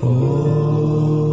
Oh.